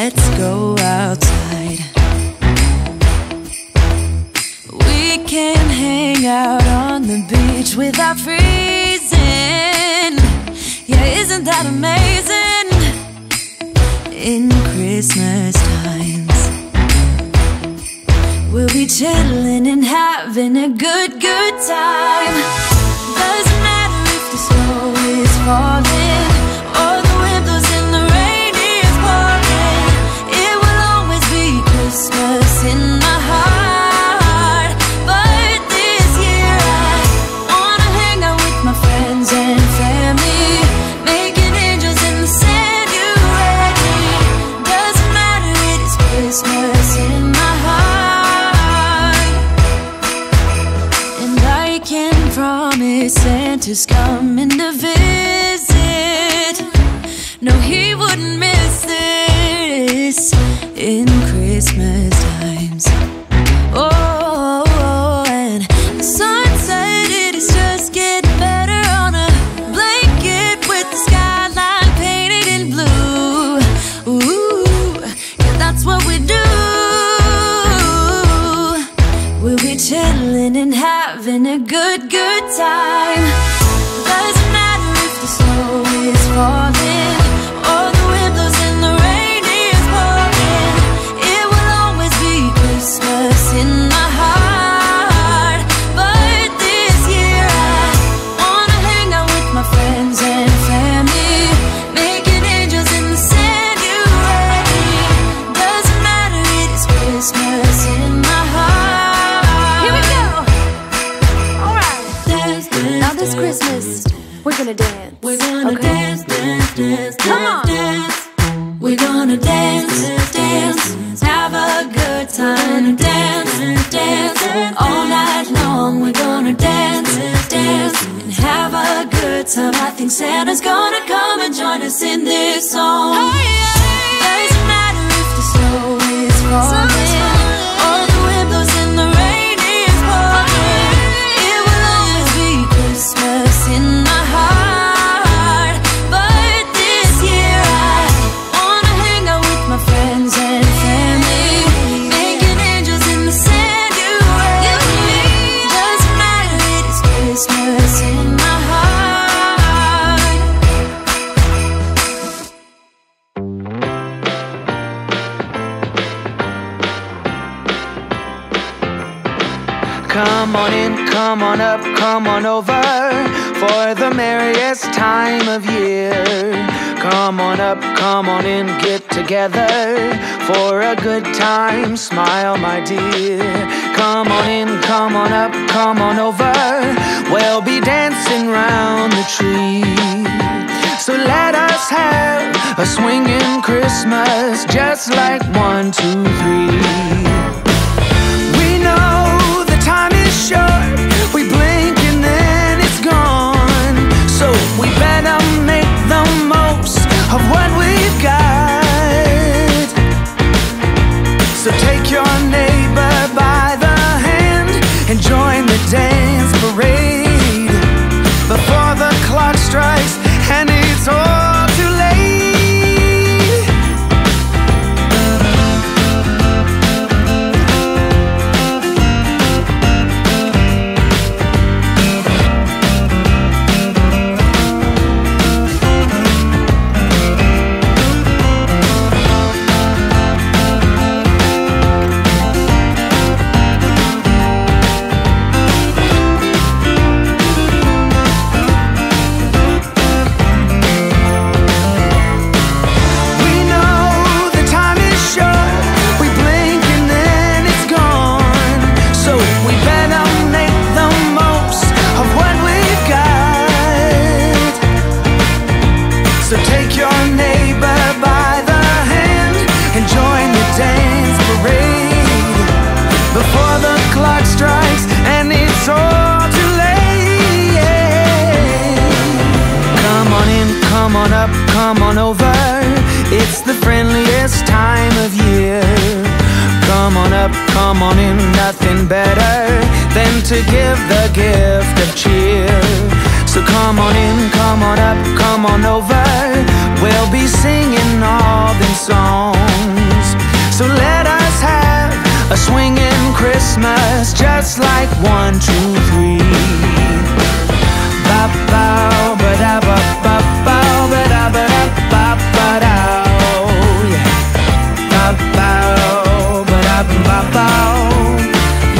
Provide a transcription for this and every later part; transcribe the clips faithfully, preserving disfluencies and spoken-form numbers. Let's go outside. We can hang out on the beach without freezing. Yeah, isn't that amazing? In Christmas times, we'll be chilling and having a good, good time. Doesn't matter if the snow is falling or the wind blows and the rain is pouring. It will always be Christmas in my heart. Santa's coming to visit. No, he wouldn't miss this in Christmas times. Oh, and the sunset, it is just getting better on a blanket with the skyline painted in blue. Ooh, yeah, that's what we do. We'll be chilling and having a good, good time. Santa's gonna come and join us in this song. Oh, yeah. Doesn't matter if the snow is falling or the wind blows and the rain is pouring. It will always be Christmas in my heart. But this year I wanna hang out with my friends and family, making angels in the sand. You and me. Doesn't matter, it is Christmas in my heart. Come on in, come on up, come on over for the merriest time of year. Come on up, come on in, get together for a good time, smile my dear. Come on in, come on up, come on over, we'll be dancing round the tree. So let us have a swinging Christmas, just like one, two, three. Short. We blink and then it's gone, so we better make the most of what we've got. So take your neighbor by the hand and join the dance parade before the clock strikes and it's all too late. Come on over, it's the friendliest time of year. Come on up, come on in, nothing better than to give the gift of cheer. So come on in, come on up, come on over, we'll be singing all them songs. promise, just like one, two, three. Ba ba ba da ba ba ba ba da ba da ba ba da. Ba ba ba da ba ba.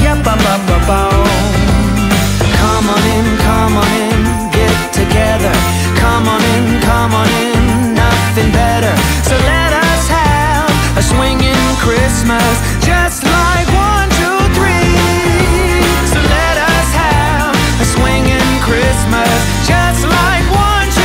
Yeah, ba ba ba ba. Come on in, come on in, get together. Come on in, come on in, nothing better. So let us have a swinging Christmas, just like one, two, three. So let us have a swinging Christmas, just like one, two,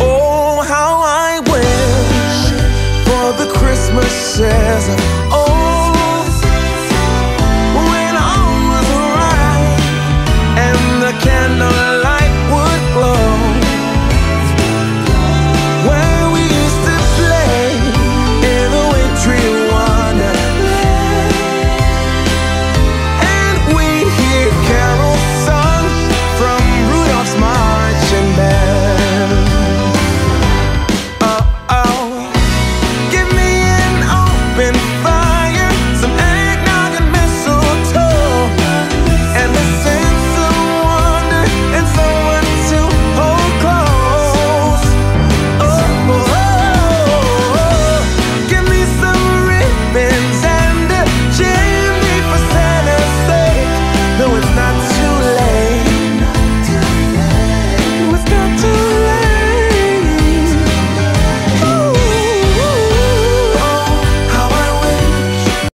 oh, how I wish for the Christmases of old.